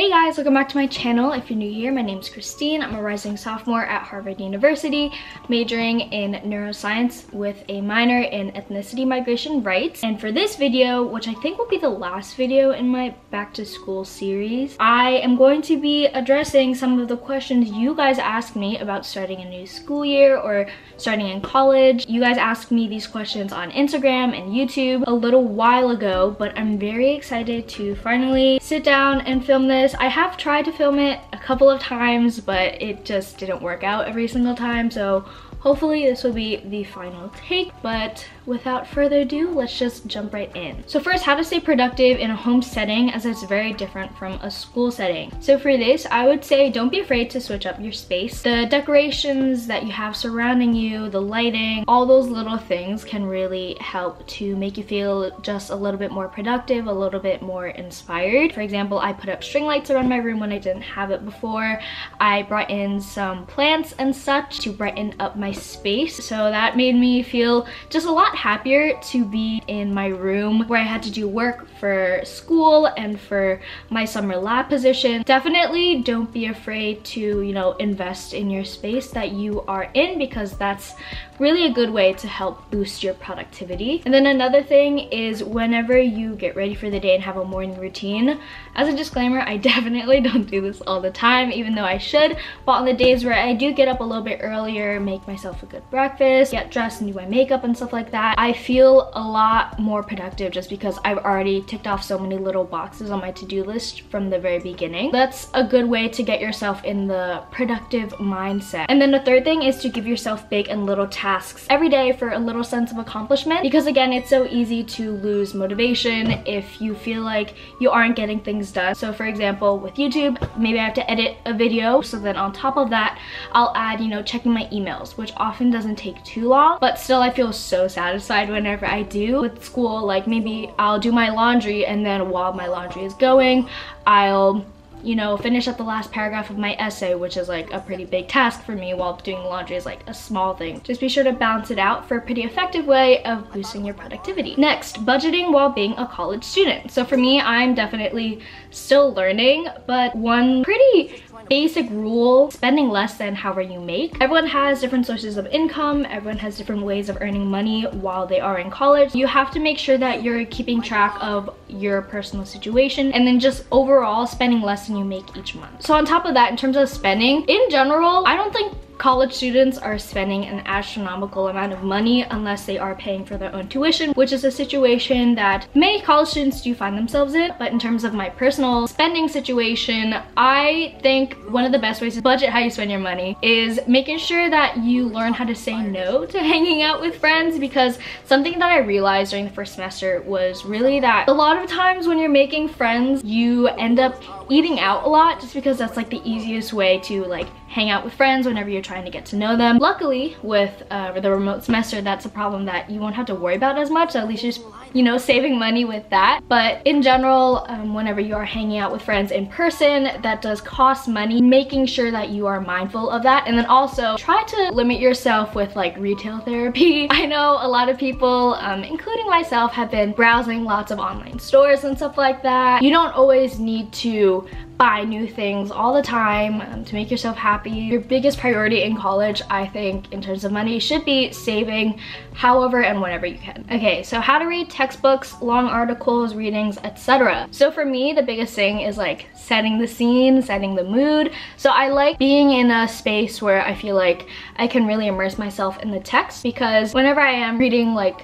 Hey guys, welcome back to my channel. If you're new here, my name's Christine. I'm a rising sophomore at Harvard University, majoring in neuroscience with a minor in ethnicity, migration, rights. And for this video, which I think will be the last video in my back to school series, I am going to be addressing some of the questions you guys ask me about starting a new school year or starting in college. You guys asked me these questions on Instagram and YouTube a little while ago, but I'm very excited to finally sit down and film this. I have tried to film it a couple of times, but it just didn't work out every single time, so hopefully this will be the final take. But without further ado, let's just jump right in. So first, how to stay productive in a home setting, as it's very different from a school setting. So for this, I would say don't be afraid to switch up your space. The decorations that you have surrounding you, the lighting, all those little things can really help to make you feel just a little bit more productive, a little bit more inspired. For example, I put up string lights around my room when I didn't have it before. I brought in some plants and such to brighten up my space, so that made me feel just a lot happier to be in my room where I had to do work for school and for my summer lab position. Definitely don't be afraid to, you know, invest in your space that you are in, because that's really a good way to help boost your productivity. And then another thing is, whenever you get ready for the day and have a morning routine, as a disclaimer, I definitely don't do this all the time, even though I should, but on the days where I do get up a little bit earlier, make myself a good breakfast, get dressed and do my makeup and stuff like that, I feel a lot more productive just because I've already ticked off so many little boxes on my to-do list from the very beginning. That's a good way to get yourself in the productive mindset. And then the third thing is to give yourself big and little tasks every day for a little sense of accomplishment, because again, it's so easy to lose motivation if you feel like you aren't getting things done. So for example, with YouTube, maybe I have to edit a video, so then on top of that, I'll add, you know, checking my emails, which often doesn't take too long, but still I feel so satisfied whenever I do. With school, like, maybe I'll do my laundry, and then while my laundry is going, I'll, you know, finish up the last paragraph of my essay, which is like a pretty big task for me, while doing laundry is like a small thing. Just be sure to balance it out for a pretty effective way of boosting your productivity. Next, budgeting while being a college student. So for me, I'm definitely still learning, but one pretty basic rule: spending less than however you make. Everyone has different sources of income, everyone has different ways of earning money while they are in college. You have to make sure that you're keeping track of your personal situation, and then just overall spending less than you make each month. So on top of that, in terms of spending in general, I don't think college students are spending an astronomical amount of money unless they are paying for their own tuition, which is a situation that many college students do find themselves in. But in terms of my personal spending situation, I think one of the best ways to budget how you spend your money is making sure that you learn how to say no to hanging out with friends, because something that I realized during the first semester was really that a lot of times when you're making friends, you end up eating out a lot, just because that's like the easiest way to like hang out with friends whenever you're trying to get to know them. Luckily, with the remote semester, that's a problem that you won't have to worry about as much, so at least you're just, you know, saving money with that. But in general, whenever you are hanging out with friends in person, that does cost money, making sure that you are mindful of that. And then also try to limit yourself with like retail therapy. I know a lot of people, including myself, have been browsing lots of online stores and stuff like that. You don't always need to buy new things all the time to make yourself happy. Your biggest priority in college, I think, in terms of money, should be saving however and whenever you can. Okay, so how to read textbooks, long articles, readings, etc. So for me, the biggest thing is like setting the scene, setting the mood. So I like being in a space where I feel like I can really immerse myself in the text, because whenever I am reading like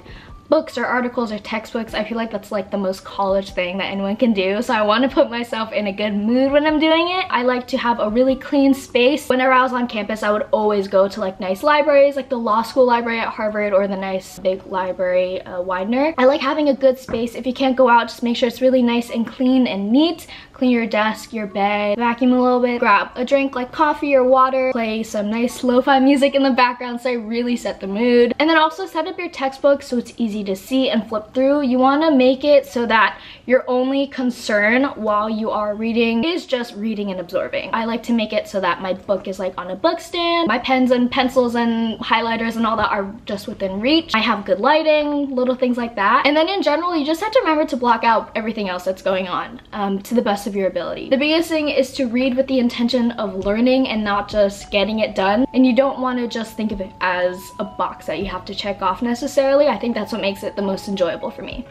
books or articles or textbooks, I feel like that's like the most college thing that anyone can do. So I want to put myself in a good mood when I'm doing it. I like to have a really clean space. Whenever I was on campus, I would always go to like nice libraries, like the law school library at Harvard or the nice big library, Widener. I like having a good space. If you can't go out, just make sure it's really nice and clean and neat. Clean your desk, your bed, vacuum a little bit, grab a drink like coffee or water, play some nice lo-fi music in the background so I really set the mood. And then also set up your textbook so it's easy to see and flip through. You want to make it so that your only concern while you are reading is just reading and absorbing. I like to make it so that my book is like on a book stand, my pens and pencils and highlighters and all that are just within reach. I have good lighting, little things like that. And then in general, you just have to remember to block out everything else that's going on to the best of of your ability. The biggest thing is to read with the intention of learning and not just getting it done. And you don't want to just think of it as a box that you have to check off necessarily. I think that's what makes it the most enjoyable for me.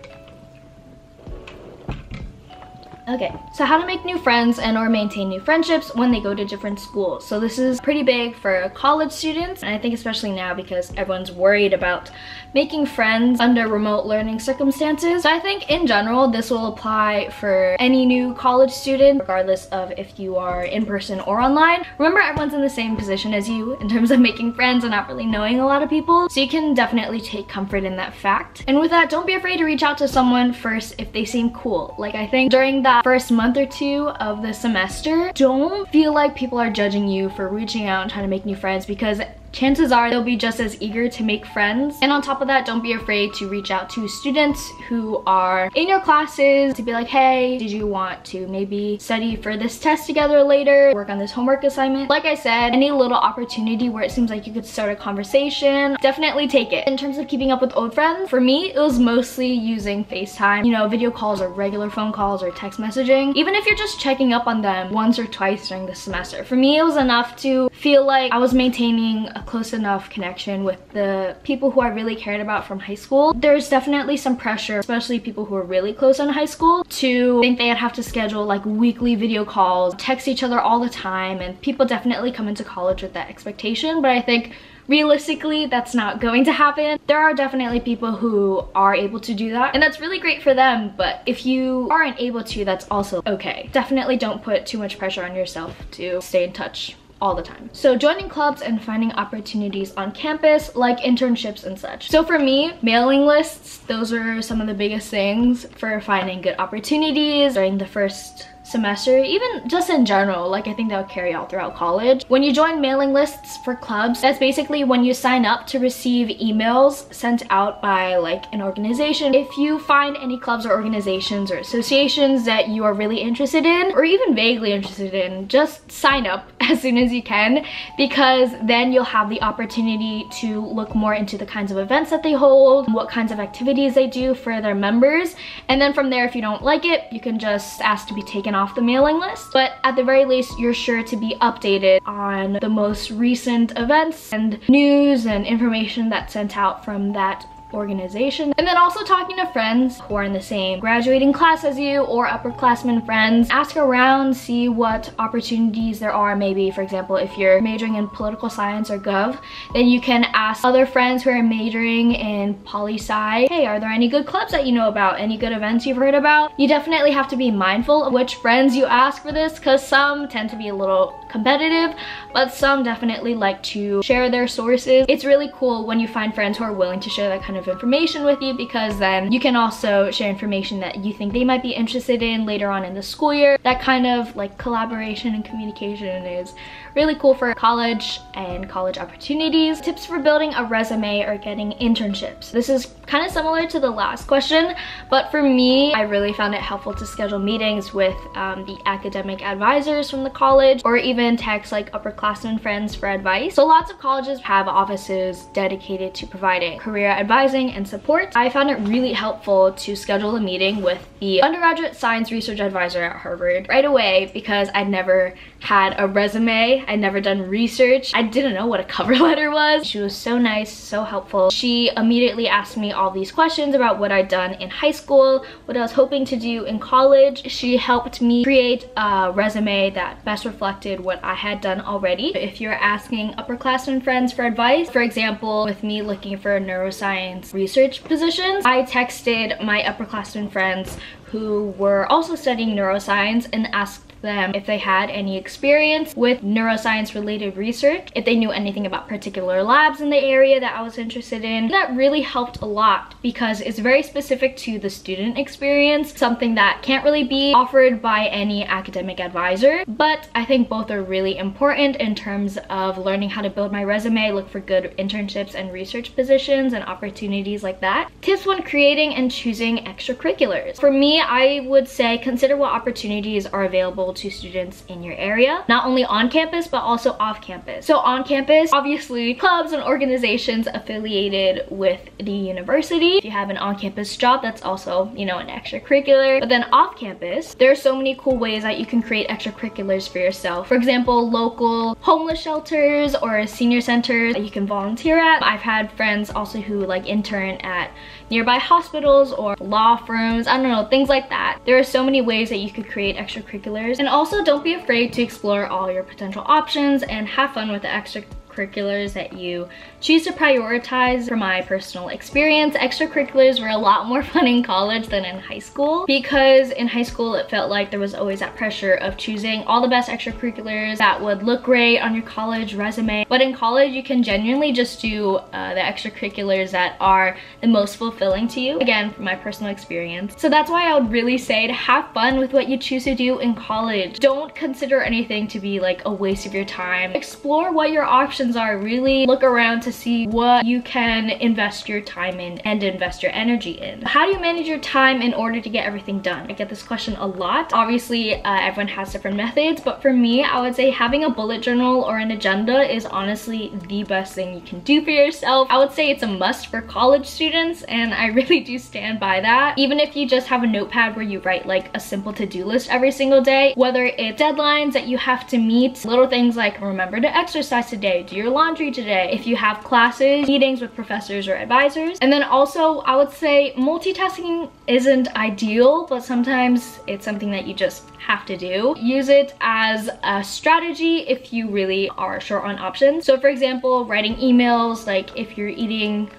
Okay, so how to make new friends and or maintain new friendships when they go to different schools. So this is pretty big for college students, and I think especially now because everyone's worried about making friends under remote learning circumstances. So I think in general this will apply for any new college student regardless of if you are in person or online. Remember, everyone's in the same position as you in terms of making friends and not really knowing a lot of people, so you can definitely take comfort in that fact. And with that, don't be afraid to reach out to someone first if they seem cool. Like, I think during that first month or two of the semester, don't feel like people are judging you for reaching out and trying to make new friends, because chances are they'll be just as eager to make friends. And on top of that, don't be afraid to reach out to students who are in your classes to be like, hey, did you want to maybe study for this test together later, work on this homework assignment? Like I said, any little opportunity where it seems like you could start a conversation, definitely take it. In terms of keeping up with old friends, for me, it was mostly using FaceTime, you know, video calls or regular phone calls or text messaging, even if you're just checking up on them once or twice during the semester. For me, it was enough to feel like I was maintaining a close enough connection with the people who I really cared about from high school. There's definitely some pressure, especially people who are really close in high school, to think they'd have to schedule like weekly video calls, text each other all the time, and people definitely come into college with that expectation, but I think realistically, that's not going to happen. There are definitely people who are able to do that, and that's really great for them, but if you aren't able to, that's also okay. Definitely don't put too much pressure on yourself to stay in touch all the time. So joining clubs and finding opportunities on campus, like internships and such. So for me, mailing lists, those are some of the biggest things for finding good opportunities during the first semester, even just in general. Like, I think that'll carry out throughout college. When you join mailing lists for clubs, that's basically when you sign up to receive emails sent out by like an organization. If you find any clubs or organizations or associations that you are really interested in, or even vaguely interested in, just sign up as soon as you can, because then you'll have the opportunity to look more into the kinds of events that they hold, what kinds of activities they do for their members, and then from there, if you don't like it, you can just ask to be taken off the mailing list. But at the very least, you're sure to be updated on the most recent events and news and information that's sent out from that organization. And then also talking to friends who are in the same graduating class as you, or upperclassmen friends. Ask around, see what opportunities there are. Maybe, for example, if you're majoring in political science or gov, then you can ask other friends who are majoring in poli-sci, hey, are there any good clubs that you know about? Any good events you've heard about? You definitely have to be mindful of which friends you ask for this, because some tend to be a little competitive, but some definitely like to share their sources. It's really cool when you find friends who are willing to share that kind of information with you, because then you can also share information that you think they might be interested in later on in the school year. That kind of like collaboration and communication is really cool for college and college opportunities. Tips for building a resume or getting internships. This is kind of similar to the last question, but for me, I really found it helpful to schedule meetings with the academic advisors from the college, or even text like upperclassmen friends for advice. So lots of colleges have offices dedicated to providing career advisors and support. I found it really helpful to schedule a meeting with the undergraduate science research advisor at Harvard right away, because I'd never had a resume, I'd never done research, I didn't know what a cover letter was. She was so nice, so helpful. She immediately asked me all these questions about what I'd done in high school, what I was hoping to do in college. She helped me create a resume that best reflected what I had done already. If you're asking upperclassmen friends for advice, for example, with me looking for a neuroscience research positions, I texted my upperclassmen friends who were also studying neuroscience and asked them if they had any experience with neuroscience related research, if they knew anything about particular labs in the area that I was interested in. That really helped a lot, because it's very specific to the student experience, something that can't really be offered by any academic advisor. But I think both are really important in terms of learning how to build my resume, look for good internships and research positions and opportunities like that. Tips when creating and choosing extracurriculars. For me, I would say consider what opportunities are available available to students in your area, not only on campus, but also off campus. So on campus, obviously clubs and organizations affiliated with the university. If you have an on-campus job, that's also, you know, an extracurricular. But then off campus, there are so many cool ways that you can create extracurriculars for yourself. For example, local homeless shelters or senior centers that you can volunteer at. I've had friends also who like intern at nearby hospitals or law firms, I don't know, things like that. There are so many ways that you could create extracurriculars. And also don't be afraid to explore all your potential options and have fun with the extracurriculars that you choose to prioritize. From my personal experience, extracurriculars were a lot more fun in college than in high school, because in high school it felt like there was always that pressure of choosing all the best extracurriculars that would look great on your college resume. But in college you can genuinely just do the extracurriculars that are the most fulfilling to you, again from my personal experience. So that's why I would really say to have fun with what you choose to do in college. Don't consider anything to be like a waste of your time. Explore what your options are. Really look around to see what you can invest your time in and invest your energy in. How do you manage your time in order to get everything done? I get this question a lot. Obviously, everyone has different methods, but for me, I would say having a bullet journal or an agenda is honestly the best thing you can do for yourself. I would say it's a must for college students, and I really do stand by that. Even if you just have a notepad where you write like a simple to-do list every single day, whether it's deadlines that you have to meet, little things like remember to exercise today, do your laundry today, if you have classes, meetings with professors or advisors. And then also I would say multitasking isn't ideal, but sometimes it's something that you just have to do. Use it as a strategy if you really are short on options. So for example, writing emails, like if you're eating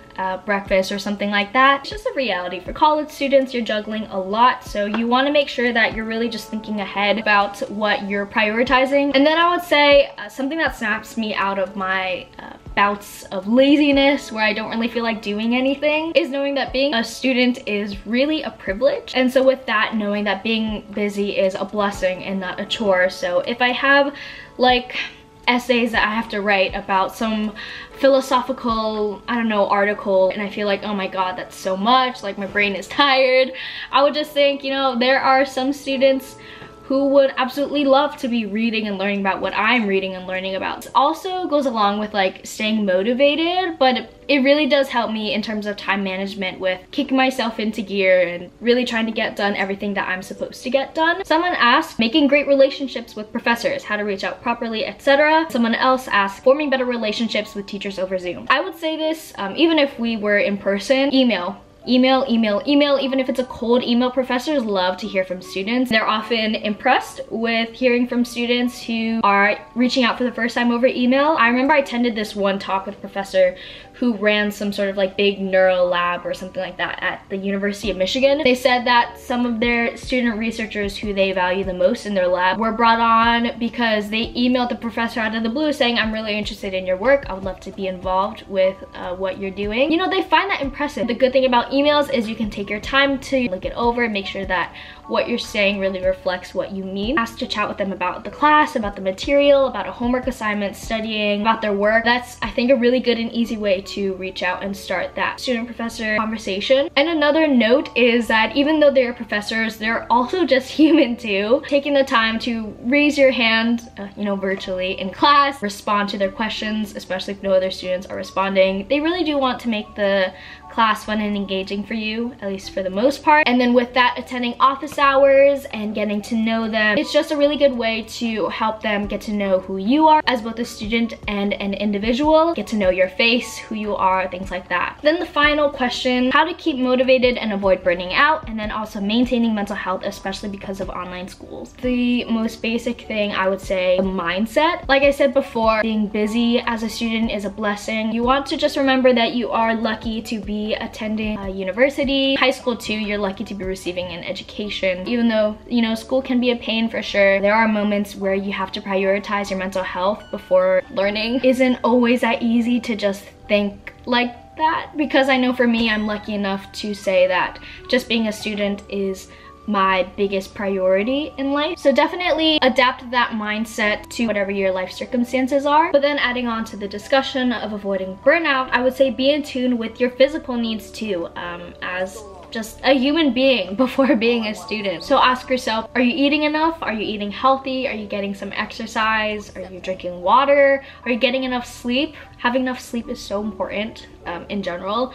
breakfast or something like that. It's just a reality for college students. You're juggling a lot, so you want to make sure that you're really just thinking ahead about what you're prioritizing. And then I would say something that snaps me out of my bouts of laziness where I don't really feel like doing anything is knowing that being a student is really a privilege. And so with that, knowing that being busy is a blessing and not a chore. So if I have like essays that I have to write about some philosophical, I don't know, article, and I feel like, oh my god, that's so much, like my brain is tired, I would just think, you know, there are some students who would absolutely love to be reading and learning about what I'm reading and learning about. It also goes along with like staying motivated, but it really does help me in terms of time management with kicking myself into gear and really trying to get done everything that I'm supposed to get done. Someone asked, making great relationships with professors, how to reach out properly, etc. Someone else asked, forming better relationships with teachers over Zoom. I would say this, even if we were in person, email. Email, email, email. Even if it's a cold email, professors love to hear from students. They're often impressed with hearing from students who are reaching out for the first time over email. I remember I attended this one talk with a professor who ran some sort of like big neuro lab or something like that at the University of Michigan. They said that some of their student researchers who they value the most in their lab were brought on because they emailed the professor out of the blue saying, I'm really interested in your work. I would love to be involved with what you're doing. You know, they find that impressive. The good thing about emails is you can take your time to look it over and make sure that what you're saying really reflects what you mean. Ask to chat with them about the class, about the material, about a homework assignment, studying, about their work. That's, I think, a really good and easy way to reach out and start that student-professor conversation. And another note is that even though they're professors, they're also just human too. Taking the time to raise your hand, you know, virtually in class, respond to their questions, especially if no other students are responding. They really do want to make the class fun and engaging for you, at least for the most part. And then with that, attending office hours and getting to know them, it's just a really good way to help them get to know who you are as both a student and an individual, get to know your face, who you are, things like that. Then the final question, how to keep motivated and avoid burning out, and then also maintaining mental health, especially because of online schools. The most basic thing I would say, the mindset. Like I said before, being busy as a student is a blessing. You want to just remember that you are lucky to be attending a university. High school too, you're lucky to be receiving an education. Even though, you know, school can be a pain for sure, there are moments where you have to prioritize your mental health before learning. Isn't always that easy to just think like that, because I know for me, I'm lucky enough to say that just being a student is my biggest priority in life. So definitely adapt that mindset to whatever your life circumstances are. But then adding on to the discussion of avoiding burnout, I would say be in tune with your physical needs too. As just a human being before being a student. So ask yourself, are you eating enough? Are you eating healthy? Are you getting some exercise? Are you drinking water? Are you getting enough sleep? Having enough sleep is so important in general.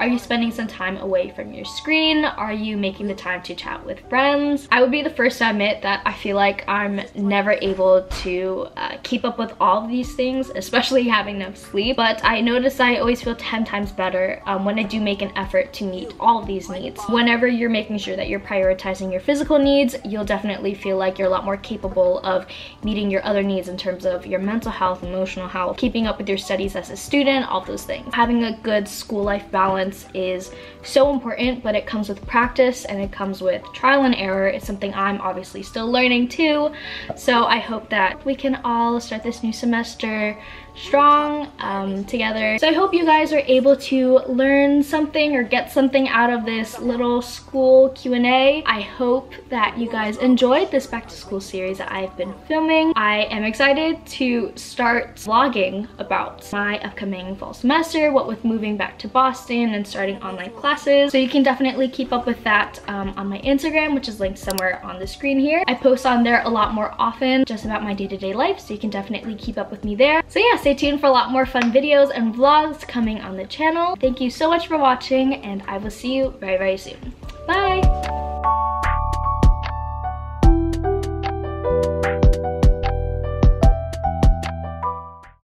Are you spending some time away from your screen? Are you making the time to chat with friends? I would be the first to admit that I feel like I'm never able to keep up with all of these things, especially having enough sleep, but I notice I always feel 10 times better when I do make an effort to meet all of these needs. Whenever you're making sure that you're prioritizing your physical needs, you'll definitely feel like you're a lot more capable of meeting your other needs in terms of your mental health, emotional health, keeping up with your studies as a student, all those things. Having a good school life balance is so important, but it comes with practice and it comes with trial and error. It's something I'm obviously still learning too, so I hope that we can all start this new semester strong together. So I hope you guys are able to learn something or get something out of this little school Q&A. I hope that you guys enjoyed this back to school series that I've been filming. I am excited to start vlogging about my upcoming fall semester, what with moving back to Boston and starting online classes. So you can definitely keep up with that on my Instagram, which is linked somewhere on the screen here. I post on there a lot more often just about my day-to-day life, so you can definitely keep up with me there. So yeah, stay tuned for a lot more fun videos and vlogs coming on the channel. Thank you so much for watching, and I will see you very, very soon. Bye!